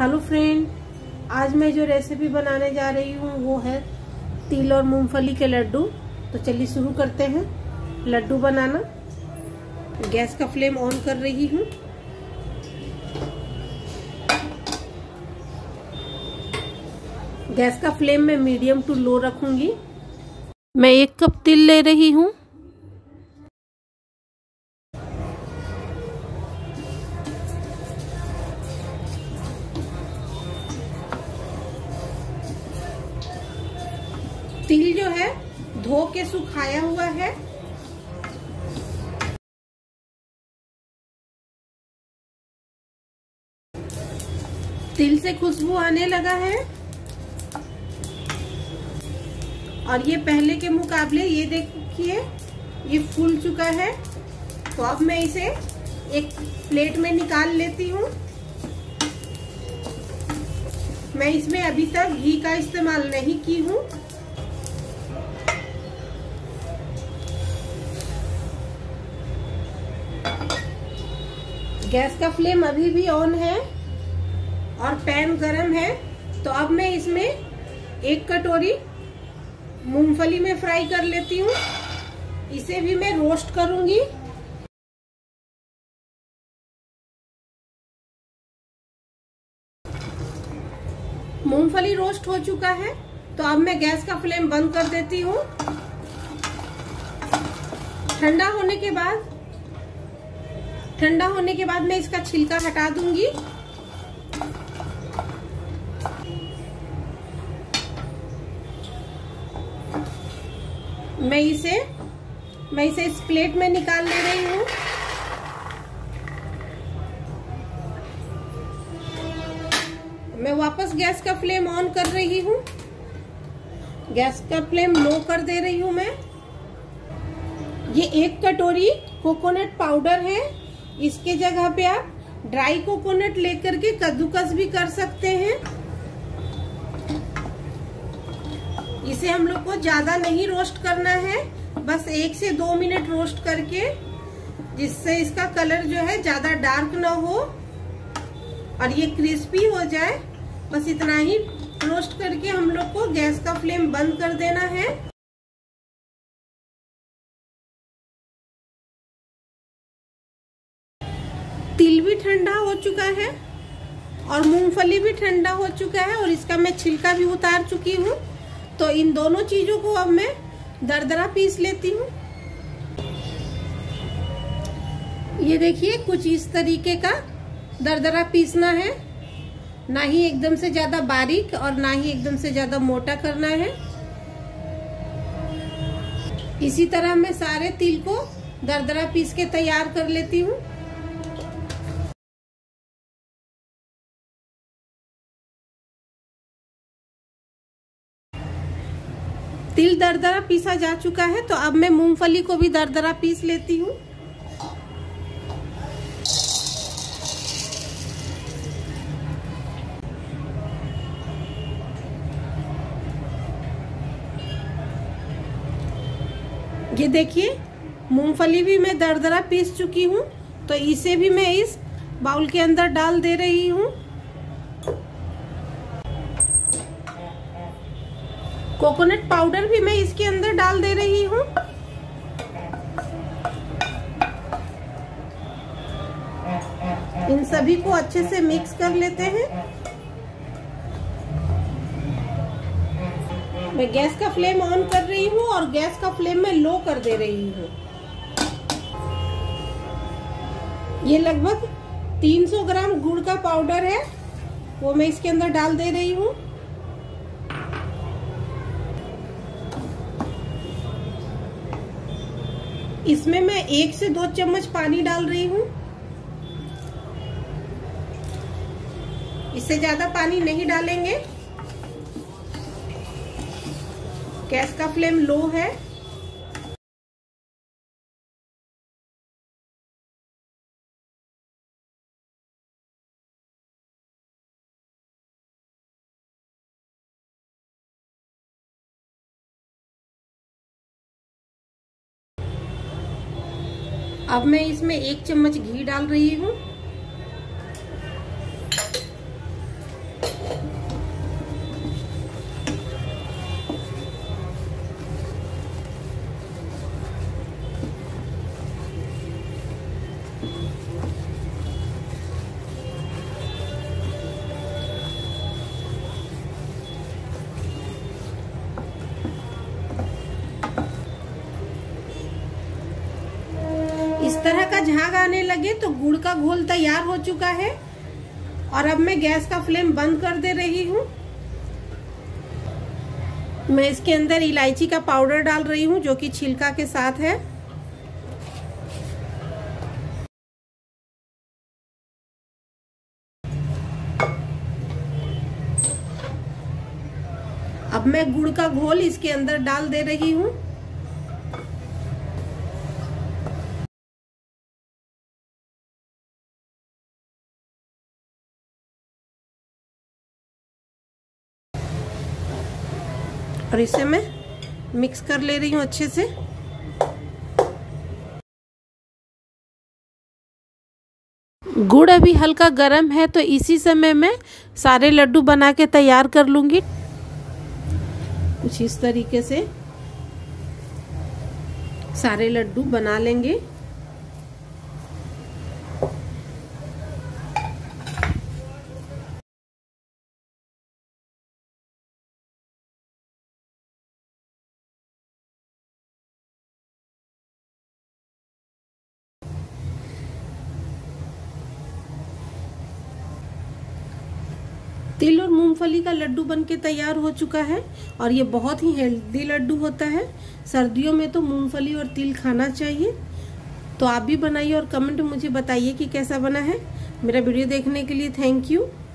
Hello friend, आज मैं जो रेसिपी बनाने जा रही हूँ वो है तिल और मूंगफली के लड्डू। तो चलिए शुरू करते हैं लड्डू बनाना। गैस का फ्लेम ऑन कर रही हूँ। गैस का फ्लेम मैं मीडियम टू लो रखूँगी। मैं 1 कप तिल ले रही हूँ। 2 के सुखाया हुआ है। तिल से खुशबू आने लगा है और ये पहले के मुकाबले ये देखिए ये फूल चुका है। तो अब मैं इसे एक प्लेट में निकाल लेती हूँ। मैं इसमें अभी तक घी का इस्तेमाल नहीं की हूँ। गैस का फ्लेम अभी भी ऑन है और पैन गरम है। तो अब मैं इसमें 1 कटोरी मूंगफली में फ्राई कर लेती हूँ। इसे भी मैं रोस्ट करूँगी। मूंगफली रोस्ट हो चुका है। तो अब मैं गैस का फ्लेम बंद कर देती हूँ। ठंडा होने के बाद मैं इसका छिलका हटा दूंगी। मैं इसे इस प्लेट में निकाल ले रही हूँ। मैं वापस गैस का फ्लेम ऑन कर रही हूँ। गैस का फ्लेम लो कर दे रही हूँ मैं। ये 1 कटोरी कोकोनट पाउडर है। इसके जगह पे आप ड्राई कोकोनट लेकर के कद्दूकस भी कर सकते हैं। इसे हम लोग को ज्यादा नहीं रोस्ट करना है, बस 1 से 2 मिनट रोस्ट करके, जिससे इसका कलर जो है ज्यादा डार्क ना हो और ये क्रिस्पी हो जाए। बस इतना ही रोस्ट करके हम लोग को गैस का फ्लेम बंद कर देना है। तिल भी ठंडा हो चुका है और मूंगफली भी ठंडा हो चुका है और इसका मैं छिलका भी उतार चुकी हूँ। तो इन दोनों चीज़ों को अब मैं दरदरा पीस लेती हूँ। ये देखिए कुछ इस तरीके का दरदरा पीसना है, ना ही एकदम से ज़्यादा बारीक और ना ही एकदम से ज़्यादा मोटा करना है। इसी तरह मैं सारे तिल को दरदरा पीस के तैयार कर लेती हूँ। तिल दरदरा पीसा जा चुका है। तो अब मैं मूंगफली को भी दरदरा पीस लेती हूँ। ये देखिए मूंगफली भी मैं दरदरा पीस चुकी हूँ। तो इसे भी मैं इस बाउल के अंदर डाल दे रही हूँ। कोकोनट पाउडर भी मैं इसके अंदर डाल दे रही हूँ। इन सभी को अच्छे से मिक्स कर लेते हैं। मैं गैस का फ्लेम ऑन कर रही हूँ और गैस का फ्लेम मैं लो कर दे रही हूँ। ये लगभग 300 ग्राम गुड़ का पाउडर है, वो मैं इसके अंदर डाल दे रही हूँ। इसमें मैं 1 से 2 चम्मच पानी डाल रही हूँ। इससे ज्यादा पानी नहीं डालेंगे। गैस का फ्लेम लो है। अब मैं इसमें 1 चम्मच घी डाल रही हूँ। इस तरह का झाग आने लगे तो गुड़ का घोल तैयार हो चुका है। और अब मैं गैस का फ्लेम बंद कर दे रही हूँ। मैं इसके अंदर इलायची का पाउडर डाल रही हूँ जो कि छिलका के साथ है। अब मैं गुड़ का घोल इसके अंदर डाल दे रही हूँ। और इसे मैं मिक्स कर ले रही हूँ अच्छे से। गुड़ अभी हल्का गर्म है तो इसी समय मैं सारे लड्डू बना के तैयार कर लूँगी। कुछ इस तरीके से सारे लड्डू बना लेंगे। तिल और मूंगफली का लड्डू बनके तैयार हो चुका है और ये बहुत ही हेल्दी लड्डू होता है। सर्दियों में तो मूंगफली और तिल खाना चाहिए। तो आप भी बनाइए और कमेंट में मुझे बताइए कि कैसा बना है। मेरा वीडियो देखने के लिए थैंक यू।